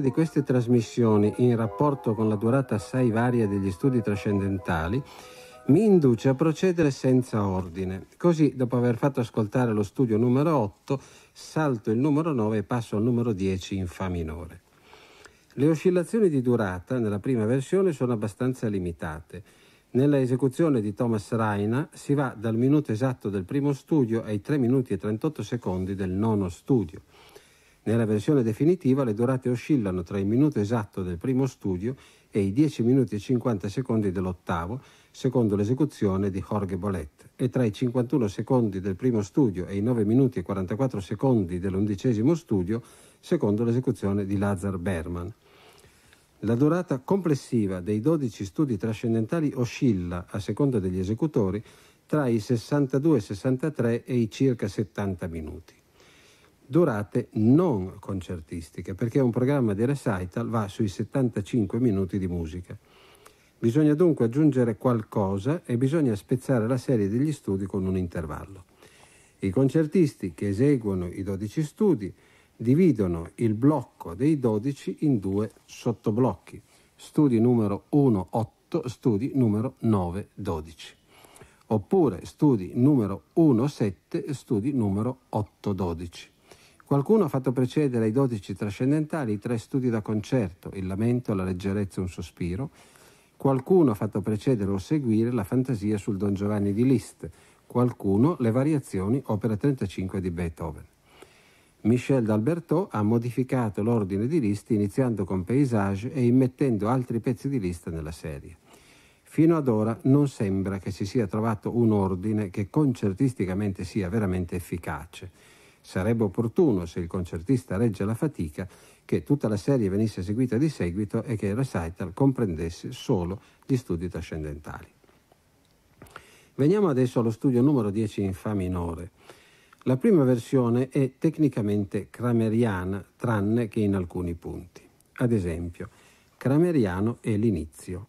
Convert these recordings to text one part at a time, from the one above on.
di queste trasmissioni in rapporto con la durata assai varia degli studi trascendentali mi induce a procedere senza ordine. Così, dopo aver fatto ascoltare lo studio numero 8, salto il numero 9 e passo al numero 10 in Fa minore. Le oscillazioni di durata nella prima versione sono abbastanza limitate. Nella esecuzione di Thomas Rajna si va dal minuto esatto del primo studio ai 3 minuti e 38 secondi del nono studio. Nella versione definitiva le durate oscillano tra il minuto esatto del primo studio e i 10 minuti e 50 secondi dell'ottavo, secondo l'esecuzione di Jorge Bolet, e tra i 51 secondi del primo studio e i 9 minuti e 44 secondi dell'undicesimo studio, secondo l'esecuzione di Lazar Berman. La durata complessiva dei 12 studi trascendentali oscilla, a seconda degli esecutori, tra i 62, 63 e i circa 70 minuti. Durate non concertistiche, perché un programma di recital va sui 75 minuti di musica. Bisogna dunque aggiungere qualcosa e bisogna spezzare la serie degli studi con un intervallo. I concertisti che eseguono i 12 studi dividono il blocco dei 12 in 2 sottoblocchi, studi numero 1, 8, studi numero 9, 12, oppure studi numero 1, 7, studi numero 8, 12. Qualcuno ha fatto precedere ai 12 trascendentali i 3 studi da concerto, il lamento, la leggerezza e un sospiro. Qualcuno ha fatto precedere o seguire la fantasia sul Don Giovanni di Liszt, qualcuno le variazioni opera 35 di Beethoven. Michel D'Alberto ha modificato l'ordine di Liszt iniziando con Paysage e immettendo altri pezzi di Liszt nella serie. Fino ad ora non sembra che si sia trovato un ordine che concertisticamente sia veramente efficace. Sarebbe opportuno, se il concertista regge la fatica, che tutta la serie venisse eseguita di seguito e che il recital comprendesse solo gli studi trascendentali. Veniamo adesso allo studio numero 10 in Fa minore. La prima versione è tecnicamente crameriana, tranne che in alcuni punti. Ad esempio, crameriano è l'inizio.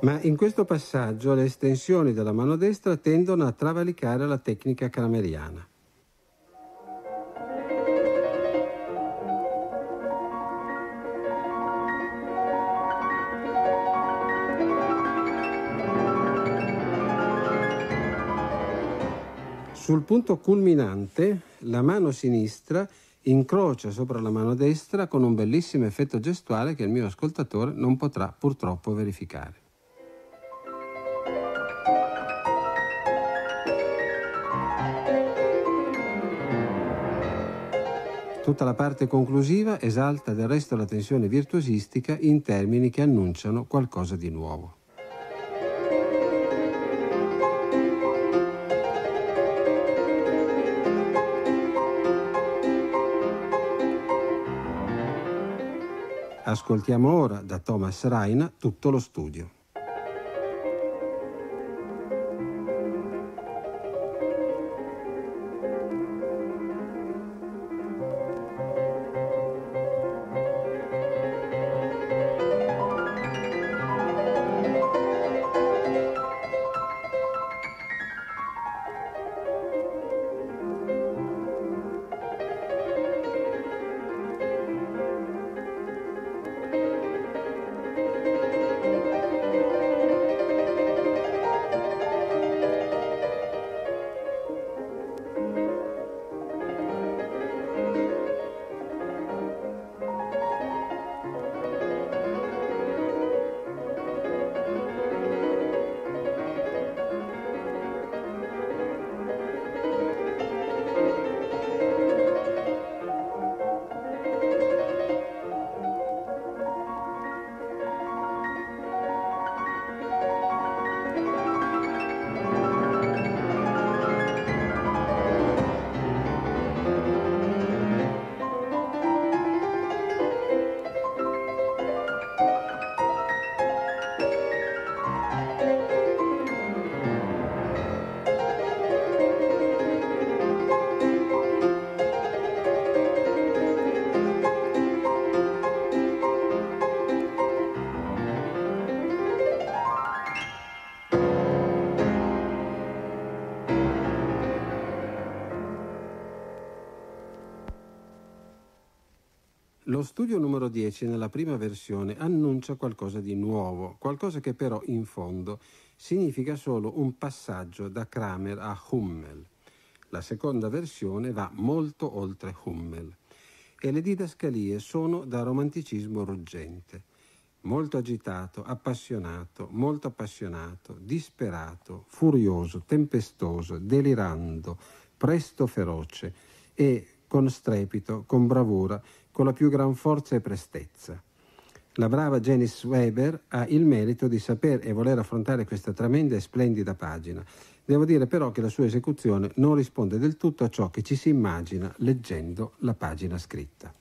Ma in questo passaggio le estensioni della mano destra tendono a travalicare la tecnica crameriana. Sul punto culminante, la mano sinistra incrocia sopra la mano destra con un bellissimo effetto gestuale che il mio ascoltatore non potrà purtroppo verificare. Tutta la parte conclusiva esalta del resto la tensione virtuosistica in termini che annunciano qualcosa di nuovo. Ascoltiamo ora da Thomas Rajna tutto lo studio. Lo studio numero 10 nella prima versione annuncia qualcosa di nuovo, qualcosa che però in fondo significa solo un passaggio da Kramer a Hummel. La seconda versione va molto oltre Hummel e le didascalie sono da romanticismo ruggente, molto agitato, appassionato, molto appassionato, disperato, furioso, tempestoso, delirando, presto feroce e con strepito, con bravura, con la più gran forza e prestezza. La brava Janice Weber ha il merito di saper e voler affrontare questa tremenda e splendida pagina. Devo dire però che la sua esecuzione non risponde del tutto a ciò che ci si immagina leggendo la pagina scritta.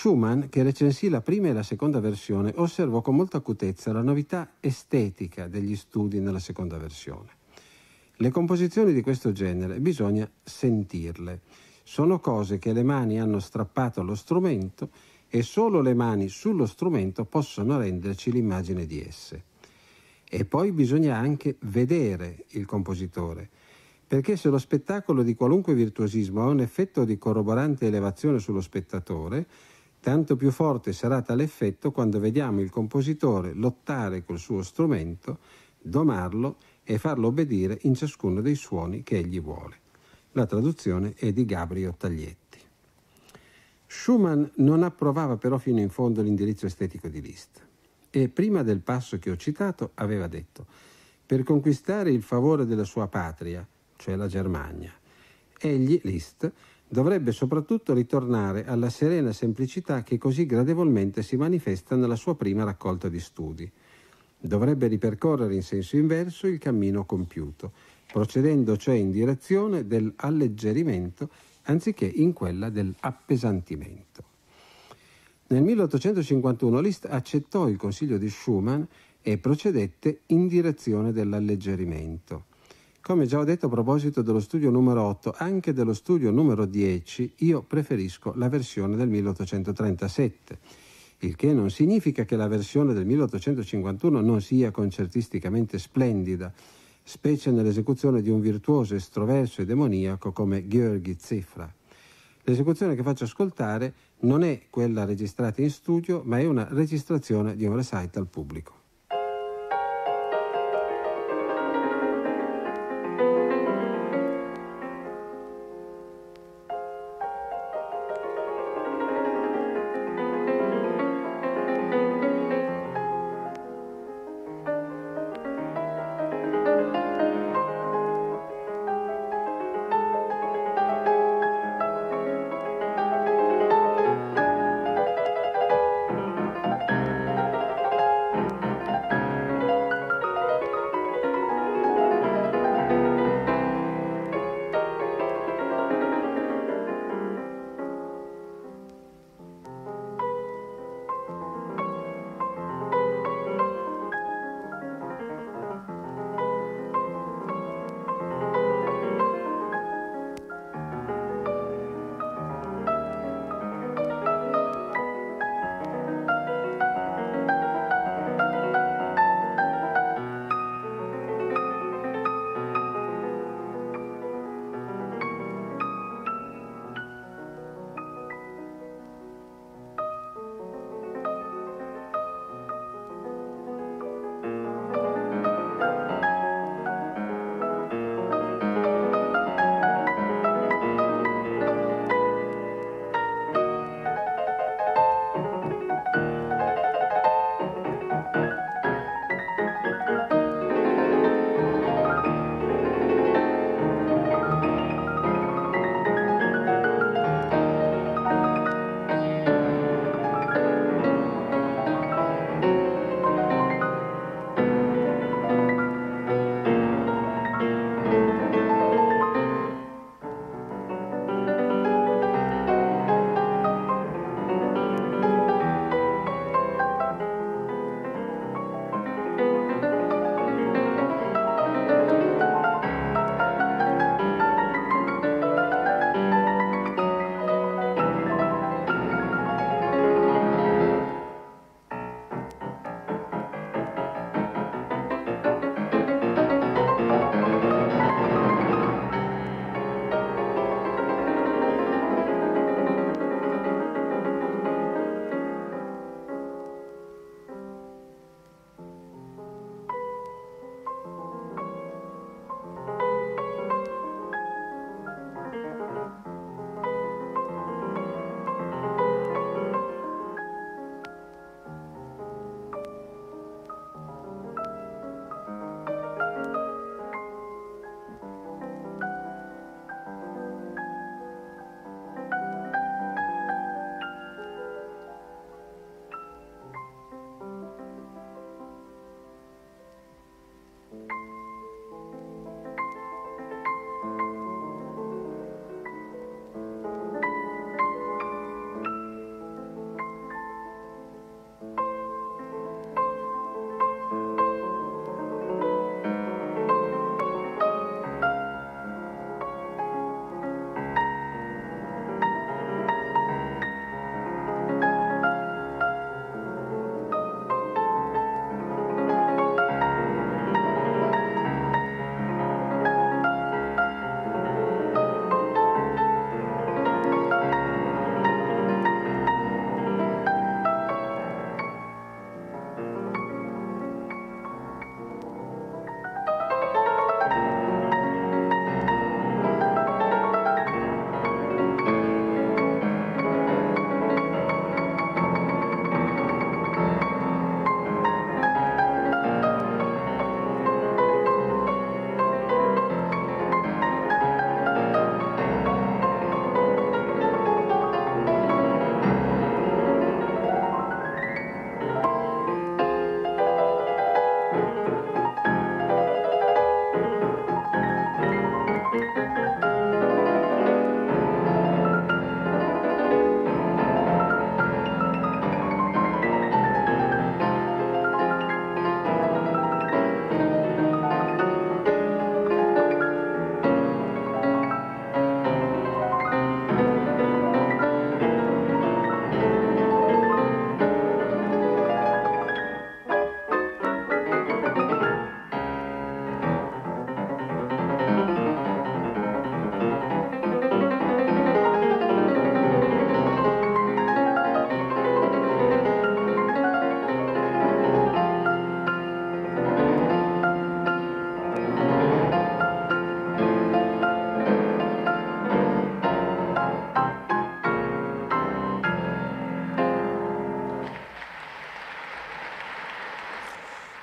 Schumann, che recensì la prima e la seconda versione, osservò con molta acutezza la novità estetica degli studi nella seconda versione. Le composizioni di questo genere bisogna sentirle. Sono cose che le mani hanno strappato allo strumento e solo le mani sullo strumento possono renderci l'immagine di esse. E poi bisogna anche vedere il compositore, perché se lo spettacolo di qualunque virtuosismo ha un effetto di corroborante elevazione sullo spettatore, tanto più forte sarà tale effetto quando vediamo il compositore lottare col suo strumento, domarlo e farlo obbedire in ciascuno dei suoni che egli vuole. La traduzione è di Gabriel Taglietti. Schumann non approvava però fino in fondo l'indirizzo estetico di Liszt. E prima del passo che ho citato aveva detto: per conquistare il favore della sua patria, cioè la Germania, egli, Liszt, dovrebbe soprattutto ritornare alla serena semplicità che così gradevolmente si manifesta nella sua prima raccolta di studi. Dovrebbe ripercorrere in senso inverso il cammino compiuto, procedendo cioè in direzione dell'alleggerimento anziché in quella dell'appesantimento. Nel 1851 Liszt accettò il consiglio di Schumann e procedette in direzione dell'alleggerimento. Come già ho detto a proposito dello studio numero 8, anche dello studio numero 10 io preferisco la versione del 1837, il che non significa che la versione del 1851 non sia concertisticamente splendida, specie nell'esecuzione di un virtuoso estroverso e demoniaco come György Cziffra. L'esecuzione che faccio ascoltare non è quella registrata in studio, ma è una registrazione di un recital pubblico.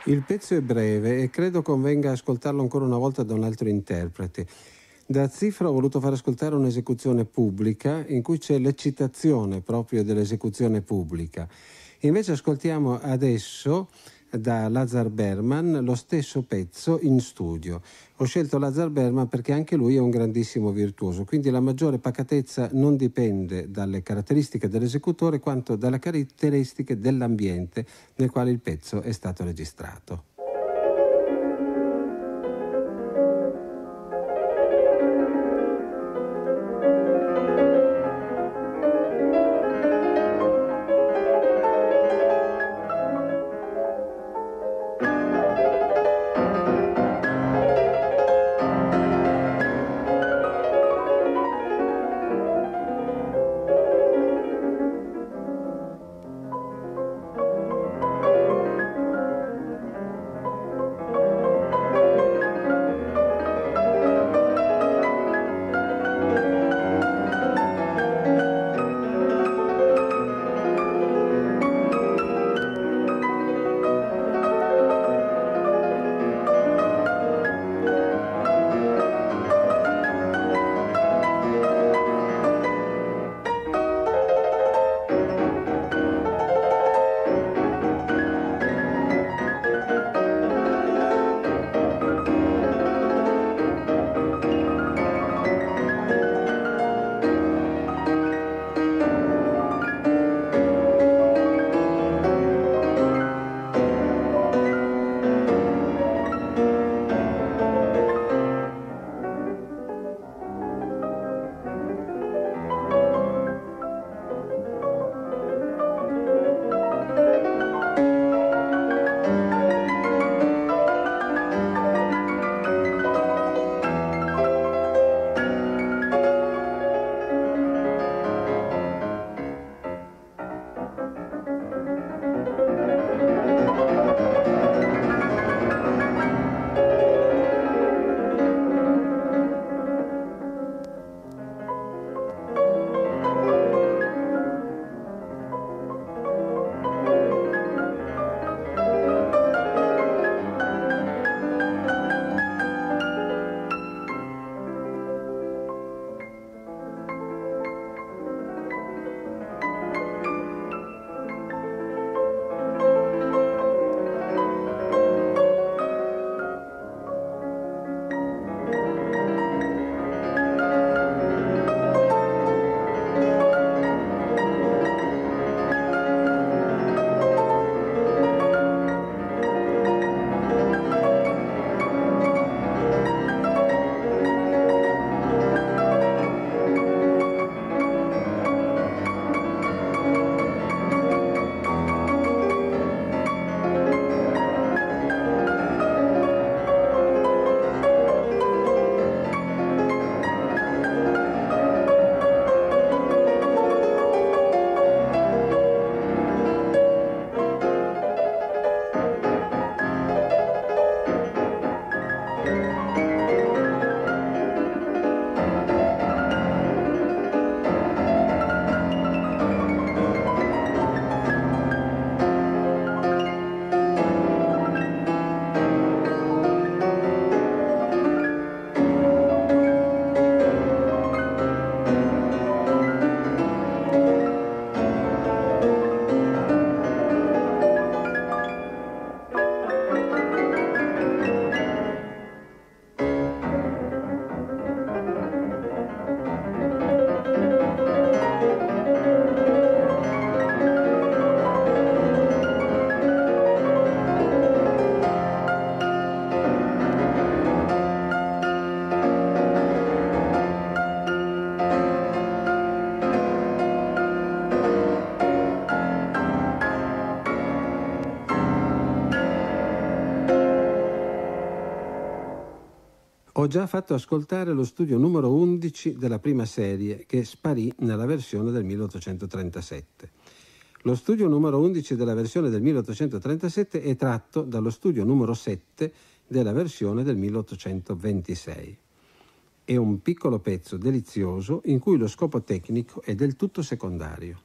Il pezzo è breve e credo convenga ascoltarlo ancora una volta da un altro interprete. Da Cziffra ho voluto far ascoltare un'esecuzione pubblica in cui c'è l'eccitazione proprio dell'esecuzione pubblica. Invece ascoltiamo adesso da Lazar Berman lo stesso pezzo in studio. Ho scelto Lazar Berman perché anche lui è un grandissimo virtuoso, quindi la maggiore pacatezza non dipende dalle caratteristiche dell'esecutore quanto dalle caratteristiche dell'ambiente nel quale il pezzo è stato registrato. Ho già fatto ascoltare lo studio numero 11 della prima serie, che sparì nella versione del 1837. Lo studio numero 11 della versione del 1837 è tratto dallo studio numero 7 della versione del 1826. È un piccolo pezzo delizioso in cui lo scopo tecnico è del tutto secondario.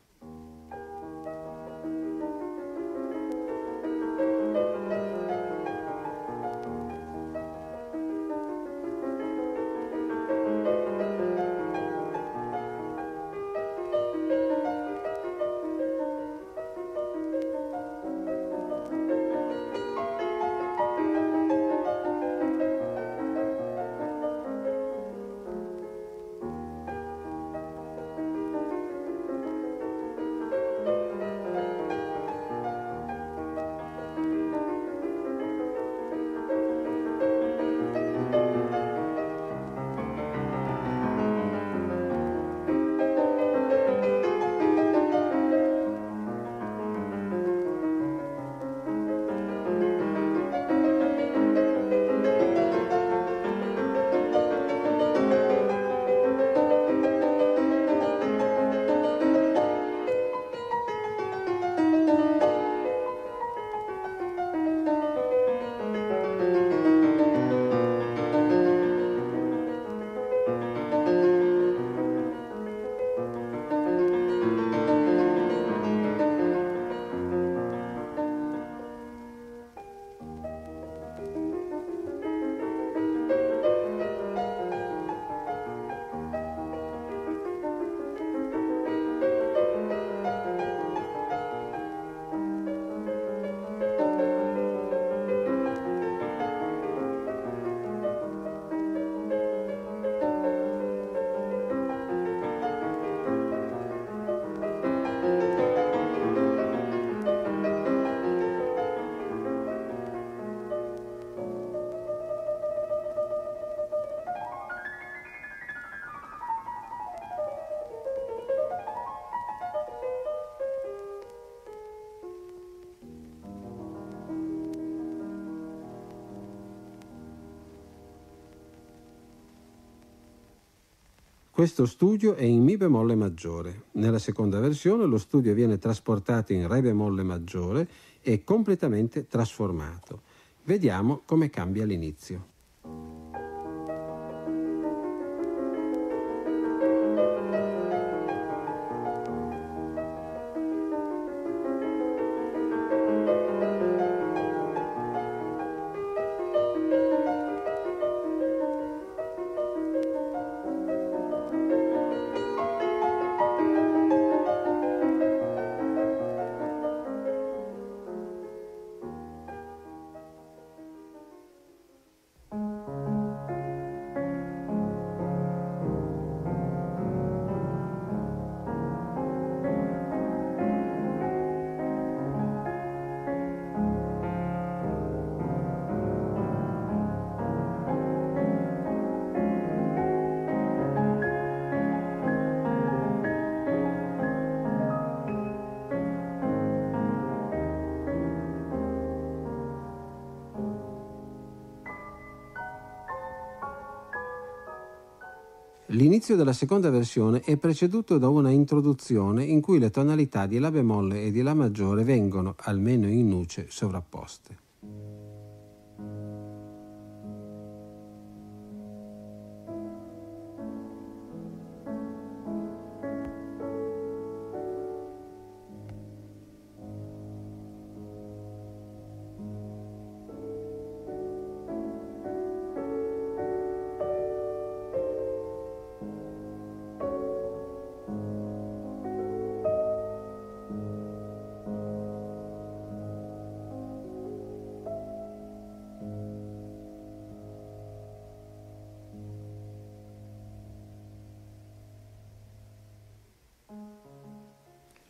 Questo studio è in Mi bemolle maggiore. Nella seconda versione lo studio viene trasportato in Re bemolle maggiore e completamente trasformato. Vediamo come cambia l'inizio. L'inizio della seconda versione è preceduto da una introduzione in cui le tonalità di La bemolle e di La maggiore vengono, almeno in nuce, sovrapposte.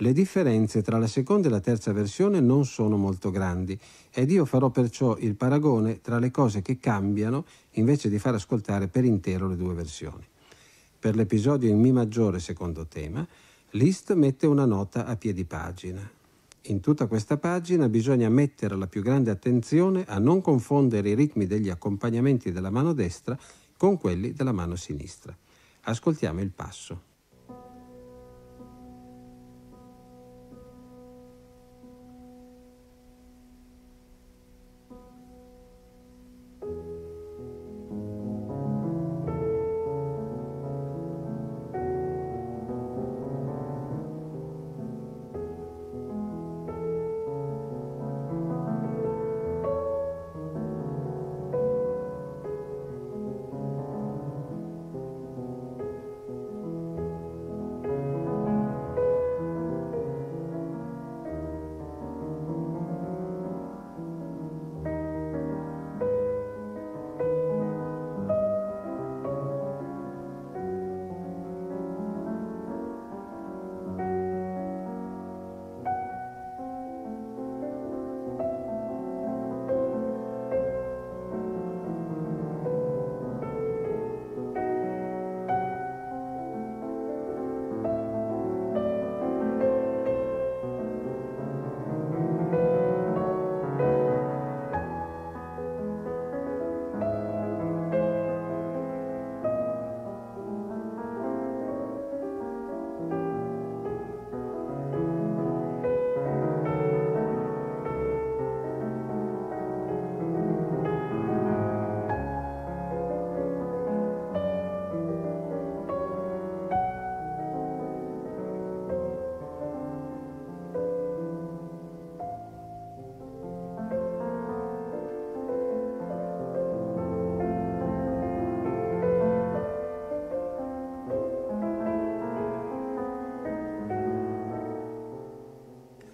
Le differenze tra la seconda e la terza versione non sono molto grandi ed io farò perciò il paragone tra le cose che cambiano invece di far ascoltare per intero le due versioni. Per l'episodio in Mi maggiore secondo tema, Liszt mette una nota a piedi pagina. In tutta questa pagina bisogna mettere la più grande attenzione a non confondere i ritmi degli accompagnamenti della mano destra con quelli della mano sinistra. Ascoltiamo il passo.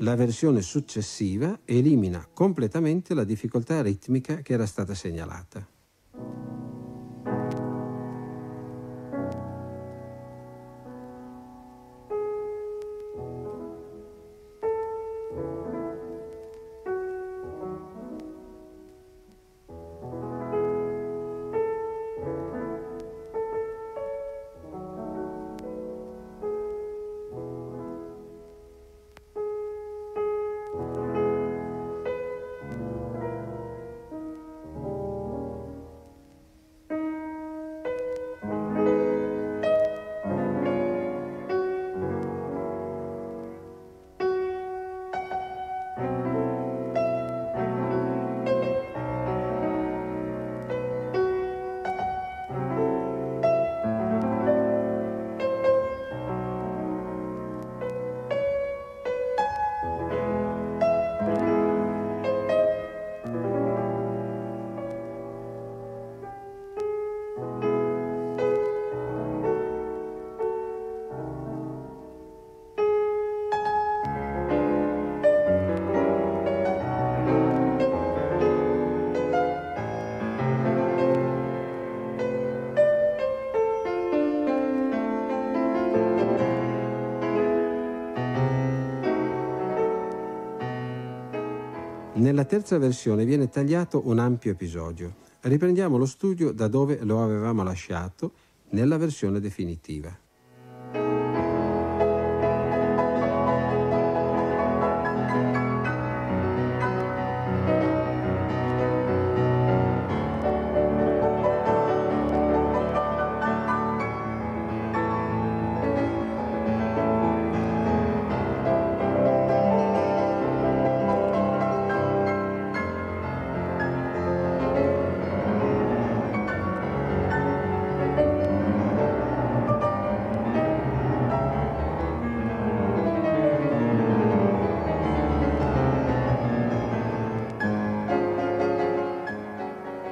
La versione successiva elimina completamente la difficoltà ritmica che era stata segnalata. Nella terza versione viene tagliato un ampio episodio. Riprendiamo lo studio da dove lo avevamo lasciato nella versione definitiva.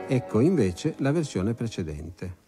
Ecco invece la versione precedente.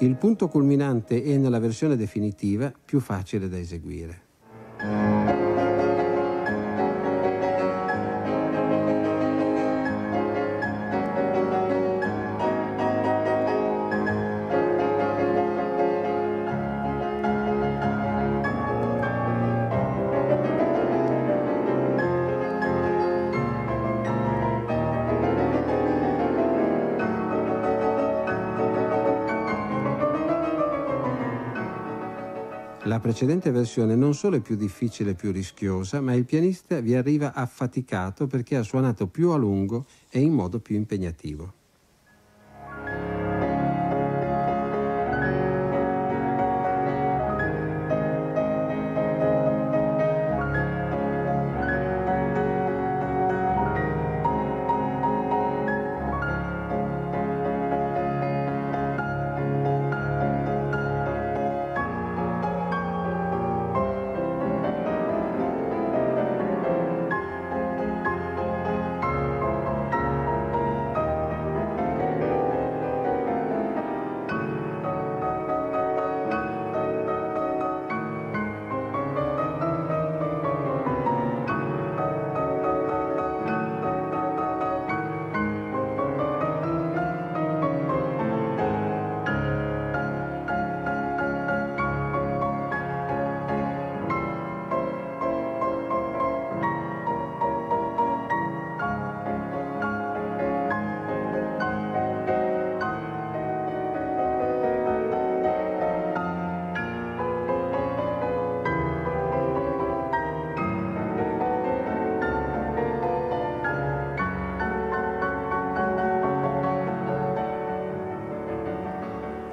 Il punto culminante è nella versione definitiva, più facile da eseguire. La precedente versione non solo è più difficile e più rischiosa, ma il pianista vi arriva affaticato perché ha suonato più a lungo e in modo più impegnativo.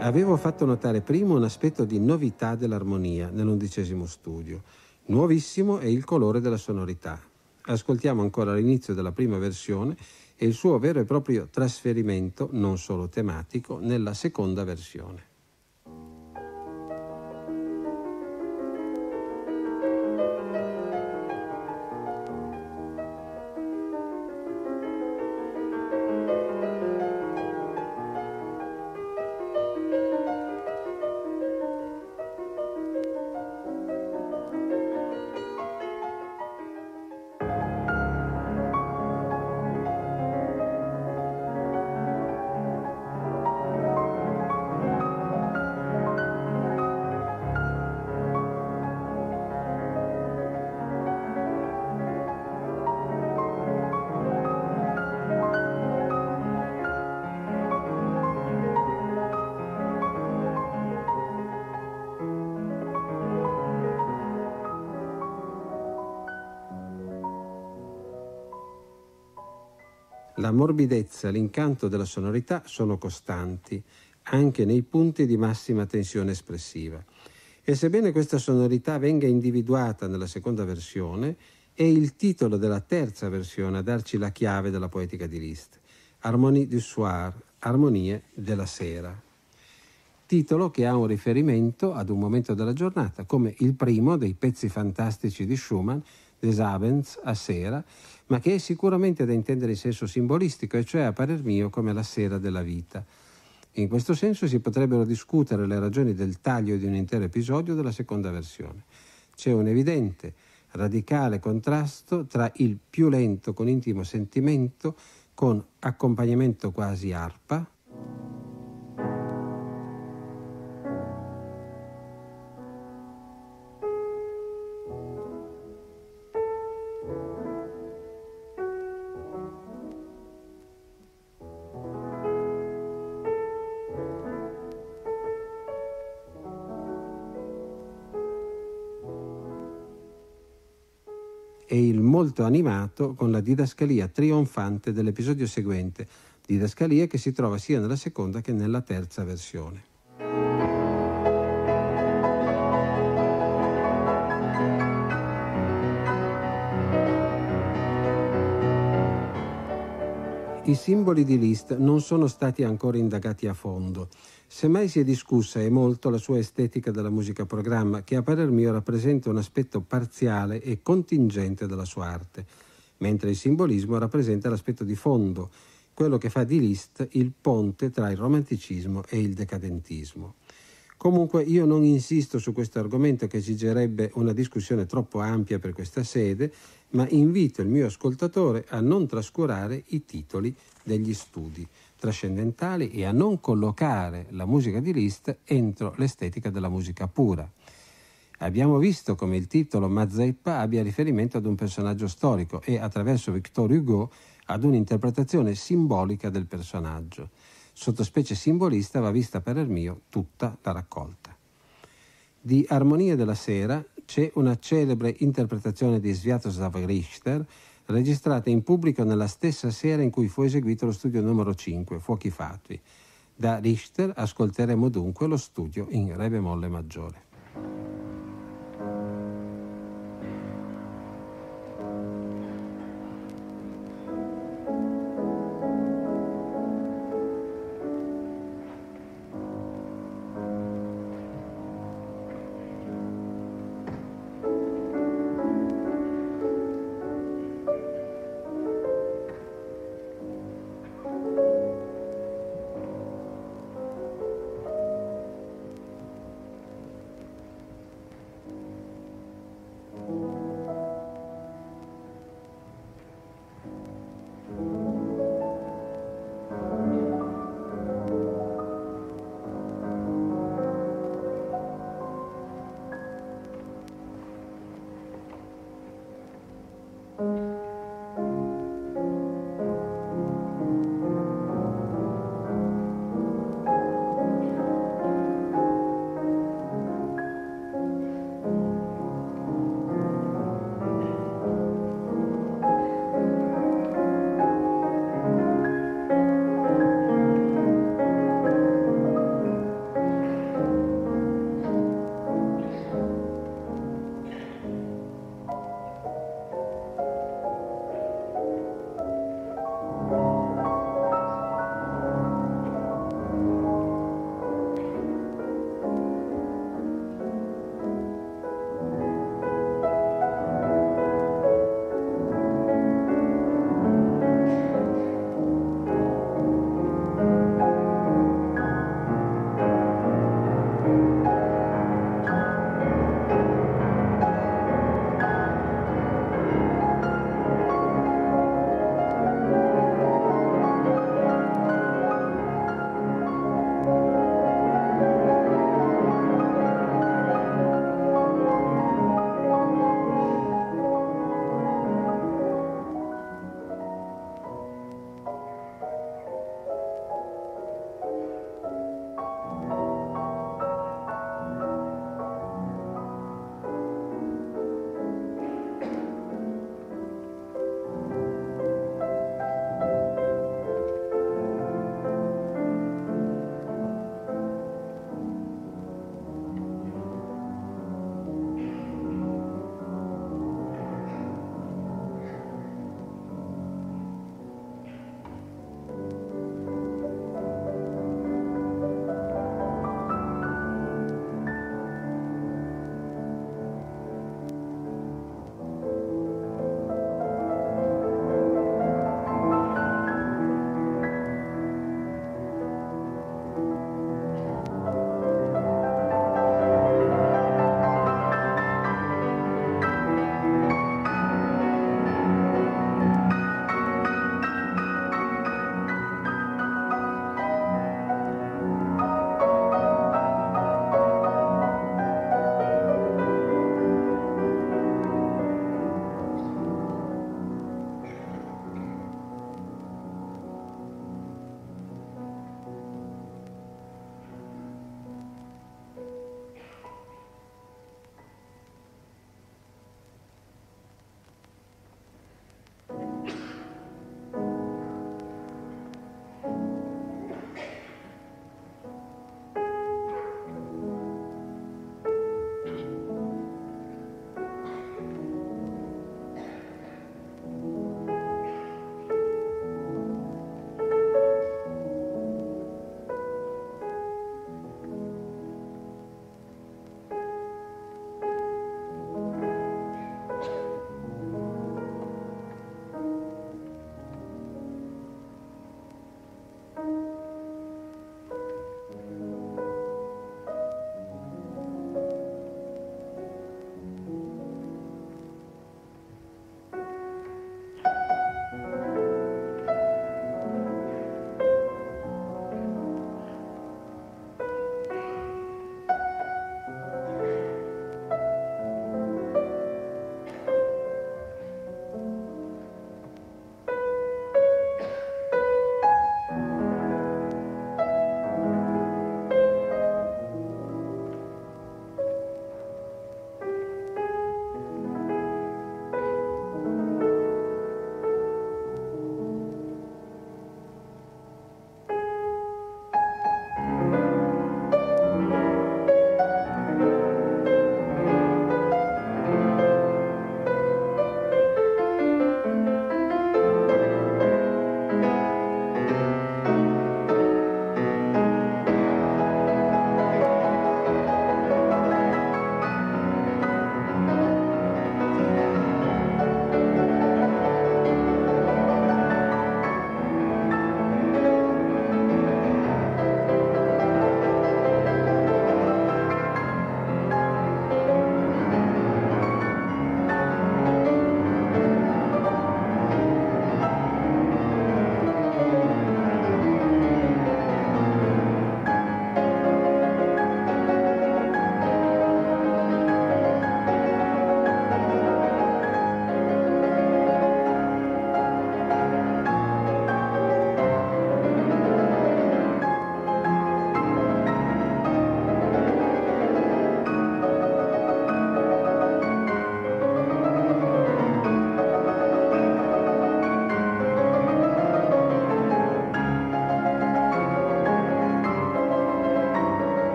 avevo fatto notare prima un aspetto di novità dell'armonia nell'11° studio. Nuovissimo è il colore della sonorità. Ascoltiamo ancora l'inizio della prima versione e il suo vero e proprio trasferimento, non solo tematico, nella seconda versione. La morbidezza e l'incanto della sonorità sono costanti, anche nei punti di massima tensione espressiva. E sebbene questa sonorità venga individuata nella seconda versione, è il titolo della terza versione a darci la chiave della poetica di Liszt, Harmonie du soir, armonie della sera. Titolo che ha un riferimento ad un momento della giornata, come il primo dei pezzi fantastici di Schumann, Des Abends, a sera, ma che è sicuramente da intendere in senso simbolistico, e cioè a parer mio come la sera della vita. In questo senso si potrebbero discutere le ragioni del taglio di un intero episodio della seconda versione. C'è un evidente, radicale contrasto tra il più lento con intimo sentimento, con accompagnamento quasi arpa, e il molto animato con la didascalia trionfante dell'episodio seguente, didascalia che si trova sia nella seconda che nella terza versione. I simboli di Liszt non sono stati ancora indagati a fondo. Semmai si è discussa e molto la sua estetica della musica programma, che a parer mio rappresenta un aspetto parziale e contingente della sua arte, mentre il simbolismo rappresenta l'aspetto di fondo, quello che fa di Liszt il ponte tra il romanticismo e il decadentismo. Comunque io non insisto su questo argomento, che esigerebbe una discussione troppo ampia per questa sede, ma invito il mio ascoltatore a non trascurare i titoli degli studi trascendentali e a non collocare la musica di Liszt entro l'estetica della musica pura. Abbiamo visto come il titolo Mazeppa abbia riferimento ad un personaggio storico e, attraverso Victor Hugo, ad un'interpretazione simbolica del personaggio. Sottospecie simbolista va vista, per il mio, tutta la raccolta. Di Armonie della sera c'è una celebre interpretazione di Sviatoslav Richter, registrata in pubblico nella stessa sera in cui fu eseguito lo studio numero 5, Fuochi Fatui. Da Richter ascolteremo dunque lo studio in Re bemolle maggiore.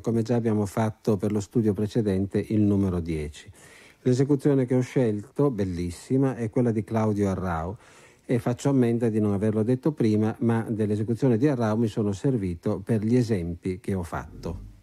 Come già abbiamo fatto per lo studio precedente, il numero 10. L'esecuzione che ho scelto, bellissima, è quella di Claudio Arrau, e faccio ammenda di non averlo detto prima, ma dell'esecuzione di Arrau mi sono servito per gli esempi che ho fatto.